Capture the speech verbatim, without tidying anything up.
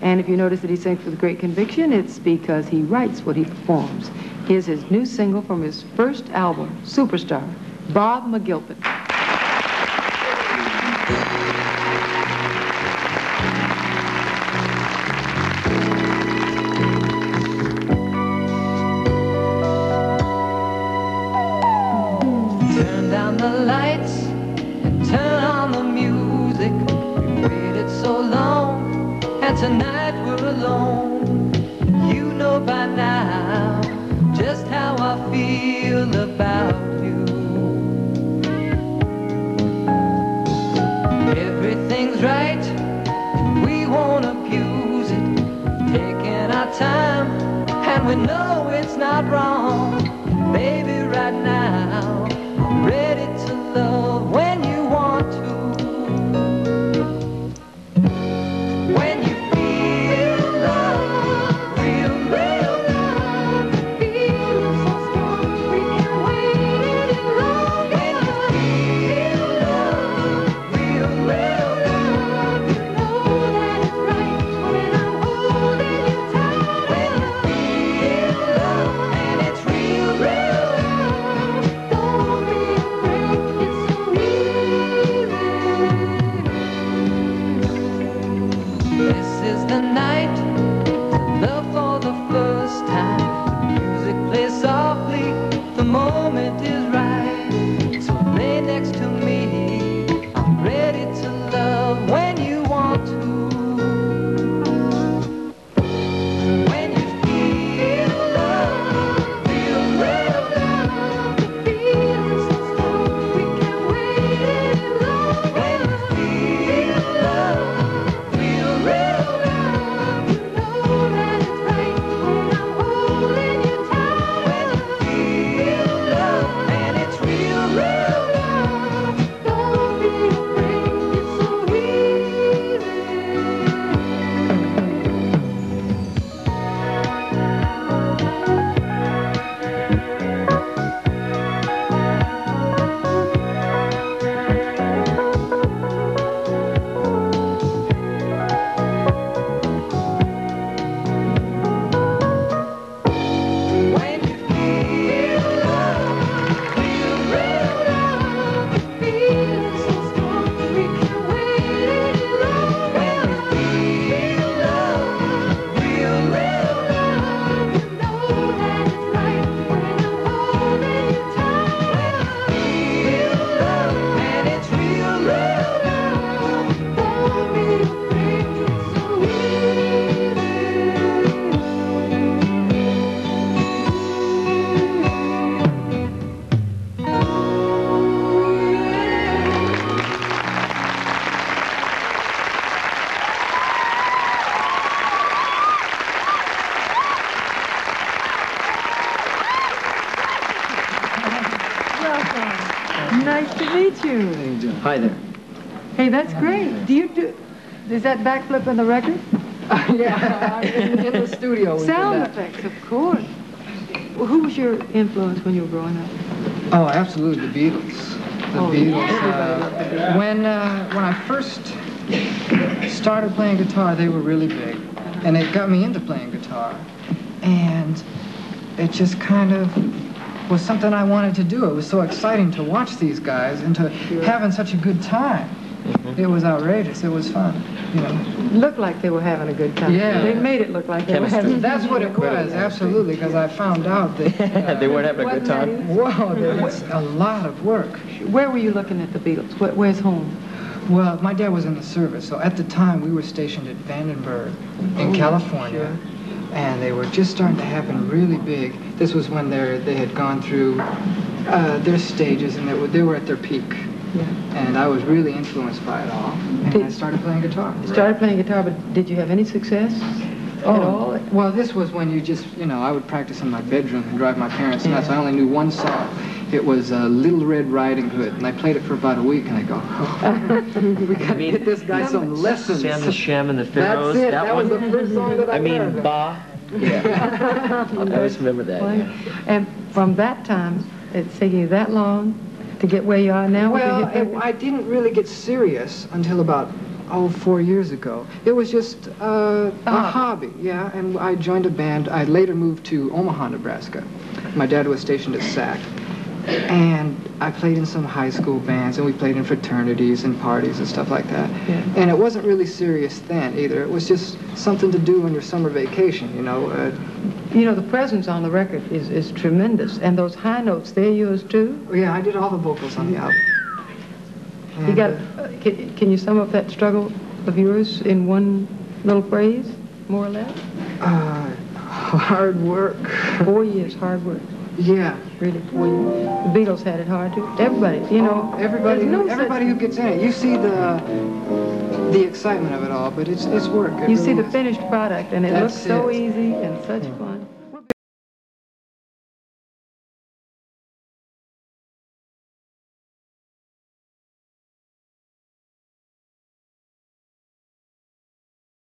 And if you notice that he sings with great conviction, it's because he writes what he performs. Here's his new single from his first album, Superstar, Bob McGilpin. Turn down the lights and turn on the music. We've waited so long, and tonight we're alone. You know by now just how I feel about you. Everything's right, we won't abuse it. Taking our time, and we know it's not wrong. Baby, right now, I'm ready to love when you want to. Nice to meet you. How you doing? Hi there. Hey, that's great. Do you do... Is that backflip in the record? Uh, yeah, in, in the studio. Sound effects, of course. Well, who was your influence when you were growing up? Oh, absolutely, the Beatles. The oh, Beatles. Yeah. Uh, when, uh, when I first started playing guitar, they were really big. And it got me into playing guitar. And it just kind of... was something I wanted to do. It was so exciting to watch these guys and to sure. having such a good time. Mm-hmm. It was outrageous. It was fun. You know, it looked like they were having a good time. Yeah, they made it look like they were having. That's what it was, absolutely. Because I found out that uh, they weren't having a good time. Whoa, there was a lot of work. Where were you looking at the Beatles? Where, where's home? Well, my dad was in the service, so at the time we were stationed at Vandenberg in oh, California. Sure. And they were just starting to happen really big. This was when they they had gone through uh, their stages, and they were, they were at their peak. Yeah. And I was really influenced by it all, and did, I started playing guitar. You started playing guitar, but did you have any success oh, at all? Well, this was when you just, you know, I would practice in my bedroom and drive my parents nuts. Yeah. I only knew one song. It was uh, Little Red Riding Hood, and I played it for about a week, and I go, oh, we gotta I mean, get this guy some lessons. Sam the Sham and the Pharaohs. That's it. That, that was the first song that I I mean, learned. Bah. Yeah. I always remember that. Yeah. And from that time, it's taking you that long to get where you are now? Well, I didn't really get serious until about oh, four years ago. It was just uh, a uh-huh. hobby, yeah, and I joined a band. I later moved to Omaha, Nebraska. My dad was stationed at S A C. And I played in some high school bands, and we played in fraternities and parties and stuff like that. Yeah. And it wasn't really serious then either. It was just something to do on your summer vacation, you know. Uh, you know, the presence on the record is, is tremendous. And those high notes, they're yours too? Yeah, I did all the vocals on the album. And you got, uh, can, can you sum up that struggle of yours in one little phrase, more or less? Uh, hard work. Four years, hard work. Yeah, really. The Beatles had it hard too. Everybody, you know, everybody, no everybody who gets in it. You see the the excitement of it all, but it's it's work. It you really see the is. Finished product, and it That's looks so it. Easy and such yeah. fun.